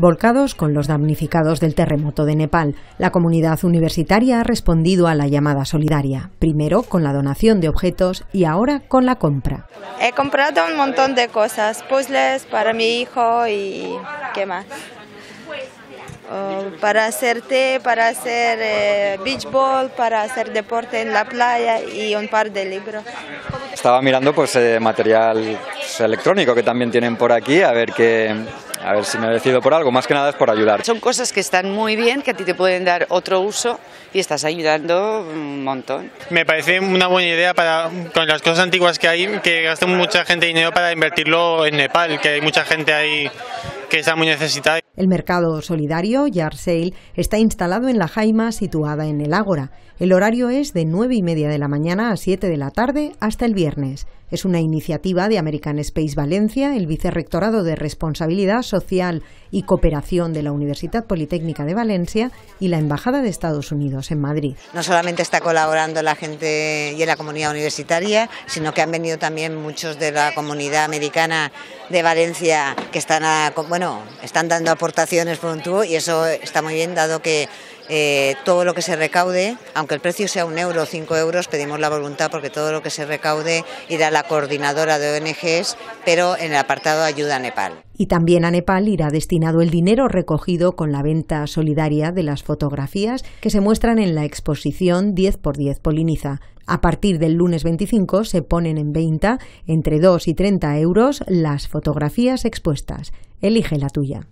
volcados con los damnificados del terremoto de Nepal. La comunidad universitaria ha respondido a la llamada solidaria, primero con la donación de objetos y ahora con la compra. He comprado un montón de cosas, puzzles para mi hijo y qué más. Para hacer té, para hacer beach ball, para hacer deporte en la playa y un par de libros. Estaba mirando pues material electrónico que también tienen por aquí, a ver si me decido por algo, más que nada es por ayudar. Son cosas que están muy bien, que a ti te pueden dar otro uso y estás ayudando un montón. Me parece una buena idea para, con las cosas antiguas que hay, que gasten mucha gente dinero para invertirlo en Nepal, que hay mucha gente ahí que está muy necesitada. El mercado solidario Yard Sale está instalado en La Jaima, situada en el Ágora. El horario es de 9:30 de la mañana a 7 de la tarde hasta el viernes. Es una iniciativa de American Space Valencia, el Vicerrectorado de Responsabilidad Social y Cooperación de la Universitat Politècnica de València y la Embajada de Estados Unidos en Madrid. No solamente está colaborando la gente y la comunidad universitaria, sino que han venido también muchos de la comunidad americana de Valencia que están dando aportaciones por un tubo, y eso está muy bien, dado que todo lo que se recaude, aunque el precio sea 1 euro o 5 euros, pedimos la voluntad porque todo lo que se recaude irá a la coordinadora de ONGs, pero en el apartado ayuda a Nepal. Y también a Nepal irá destinado el dinero recogido con la venta solidaria de las fotografías que se muestran en la exposición 10x10 Poliniza. A partir del lunes 25 se ponen en venta entre 2 y 30 euros las fotografías expuestas. Elige la tuya.